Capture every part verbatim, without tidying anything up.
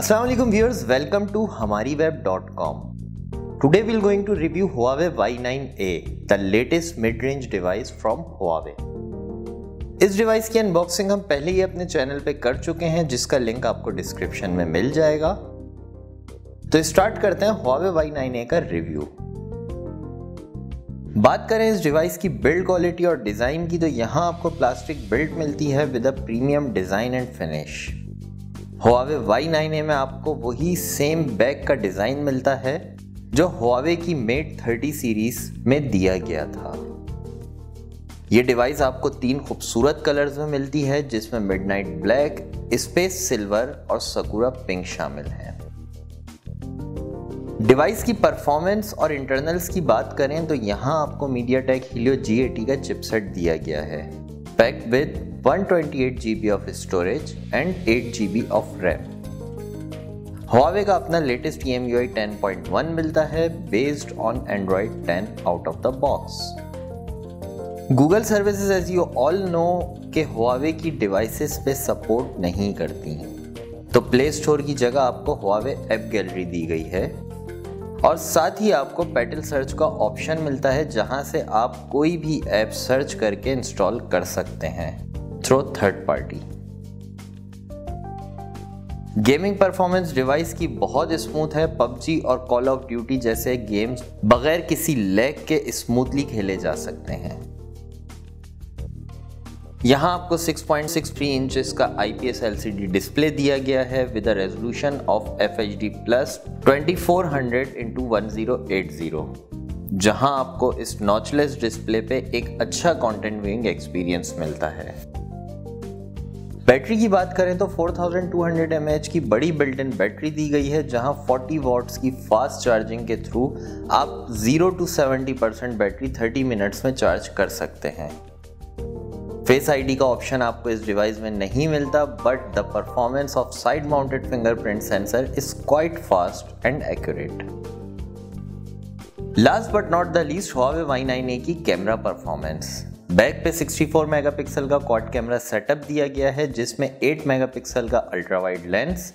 Assalamu alaikum viewers, welcome to Hamariweb dot com. Today we'll going to review Huawei Y nine A, the latest mid-range device from Huawei. इस device की unboxing हम पहले ही अपने channel पे कर चुके हैं, जिसका लिंक आपको डिस्क्रिप्शन में मिल जाएगा। तो स्टार्ट करते हैं Huawei Y नाइन A का रिव्यू। बात करें इस डिवाइस की बिल्ड क्वालिटी और डिजाइन की, तो यहाँ आपको प्लास्टिक बिल्ड मिलती है with a premium design and finish. Huawei Y nine A में आपको वही सेम बैग का डिज़ाइन मिलता है जो Huawei की मेट थर्टी सीरीज में दिया गया था। ये डिवाइस आपको तीन खूबसूरत कलर्स में मिलती है, जिसमें मिडनाइट ब्लैक, स्पेस सिल्वर और सकुरा पिंक शामिल हैं। डिवाइस की परफॉर्मेंस और इंटरनल्स की बात करें तो यहाँ आपको MediaTek Helio जी एटी का चिपसेट दिया गया है, packed with one twenty eight G B of storage and eight G B of RAM. Huawei का अपना latest E M U I ten point one मिलता है, based on Android ten out of the box. Google services as you all know के Huawei की devices पे support नहीं करती, तो प्ले स्टोर की जगह आपको Huawei App Gallery दी गई है और साथ ही आपको पेटल सर्च का ऑप्शन मिलता है, जहां से आप कोई भी ऐप सर्च करके इंस्टॉल कर सकते हैं through third party. Gaming performance device की बहुत स्मूथ है, पबजी और कॉल ऑफ ड्यूटी जैसे गेम्स बगैर किसी लैग के स्मूथली खेले जा सकते हैं। यहाँ आपको six point six three inches का I P S L C D display दिया गया है with a resolution of F H D plus twenty four hundred into one thousand eighty, जहाँ आपको इस नॉचलेस डिस्प्ले पे एक अच्छा कंटेंट व्यूइंग एक्सपीरियंस मिलता है। बैटरी की बात करें तो four thousand two hundred mAh की बड़ी बिल्ट इन बैटरी दी गई है, जहाँ फोर्टी वॉट्स की फास्ट चार्जिंग के थ्रू आप zero to seventy percent battery thirty minutes में चार्ज कर सकते हैं। फेस आई डी का ऑप्शन आपको इस डिवाइस में नहीं मिलता, but the performance of side mounted fingerprint sensor is quite fast and accurate. Last but not the least, Huawei Y nine A की कैमरा परफॉर्मेंस। बैक पे सिक्सटी फोर मेगापिक्सल का quad camera setup दिया गया है, जिसमें eight megapixel का ultra wide lens,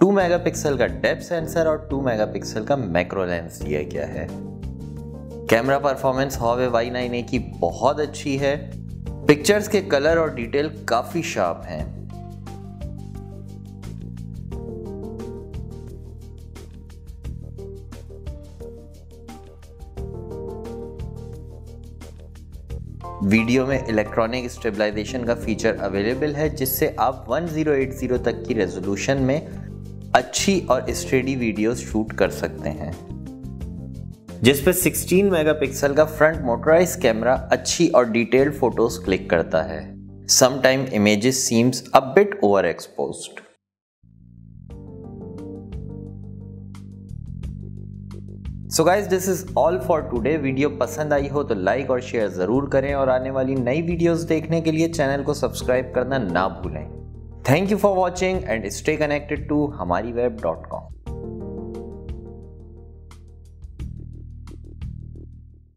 two megapixel का depth sensor और टू मेगापिक्सल का मैक्रो लेंस दिया गया है। Camera performance Huawei Y nine A की बहुत अच्छी है, पिक्चर्स के कलर और डिटेल काफी शार्प हैं। वीडियो में इलेक्ट्रॉनिक स्टेबलाइजेशन का फीचर अवेलेबल है, जिससे आप वन थाउजेंड एटी तक की रेजोल्यूशन में अच्छी और स्टेडी वीडियोस शूट कर सकते हैं, जिसपे सिक्सटीन मेगापिक्सल का फ्रंट मोटराइज कैमरा अच्छी और डिटेल्ड फोटोज क्लिक करता है। Sometime images seems a bit over exposed. So guys, this is all for today. Video पसंद आई हो तो लाइक और शेयर जरूर करें और आने वाली नई वीडियोस देखने के लिए चैनल को सब्सक्राइब करना ना भूलें। Thank you for watching and stay connected to Hamariweb dot com.